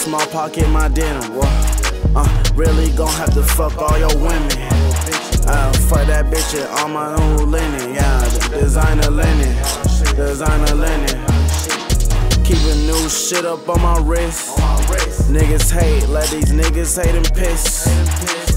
small pocket, my denim. Really gon' have to fuck all your women. Fuck that bitch in all my own linen. Yeah, designer linen, designer linen. Keeping new shit up on my wrist. Niggas hate, let these niggas hate and piss.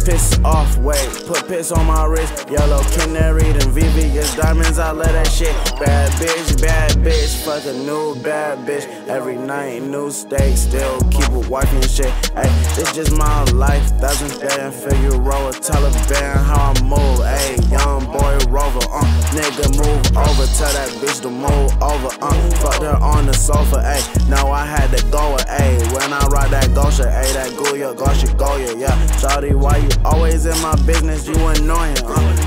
Piss off, wait, put piss on my wrist. Yellow canary, them VVS diamonds, I love that shit. Bad bitch, fuck a new bad bitch. Every night, new steak, still keep a wife and shit. Ayy, this just my life, thousand band, Figueroa, Taliban, how I move. Ayy, young boy rover, nigga move over, tell that bitch to move over, fucked her on the sofa, ayy, now I had to go, ayy, when I ride that Gosha, ayy, that Goya, Gosha, Goya, yeah, shawty, why you always in my business, you annoying,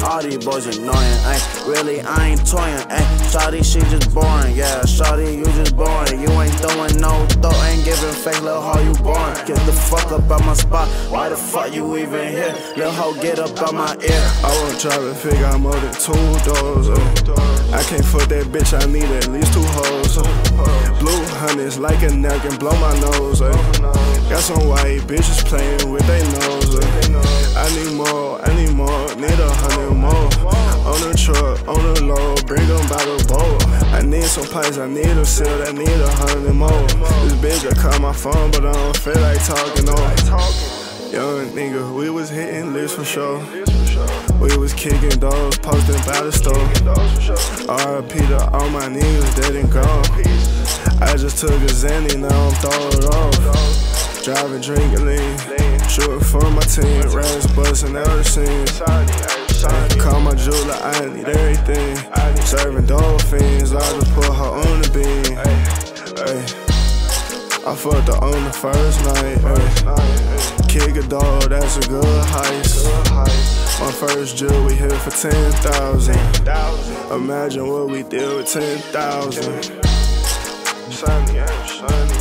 all these boys annoying, ayy, really, I ain't toying, ayy, shawty, she just boring, yeah, shawty, you just boring, you ain't throwing no throw, ain't giving fake, lil' hoe, you boring, get the fuck up out my spot, why the fuck you even here, lil' hoe, get up out my ear, I won't try to figure out more than 2 doors, I can't fuck that bitch, I need at least 2 hoes. Blue honey's like a napkin, blow my nose. Got some white bitches playing with they nose. I need more, need 100 more. On the truck, on the load, bring them by the bowl. I need some pipes, I need a seal, I need 100 more. This bitch, I call my phone, but I don't feel like talking no. Young nigga, we was hitting lists for sure. We was kicking doors, posting by the store. R.I.P. to all my niggas, they didn't go. I just took a Xanny, now I'm throwing it off. Driving, drinking lean, shooting for my team. Rams busting out the scene. Call my jeweler, I need everything. Serving dog fiends, I just put her on the beam. I fucked her on the first night. Kick a dog, that's a good heist. My first drill, we hit for 10,000. Imagine what we did with 10,000.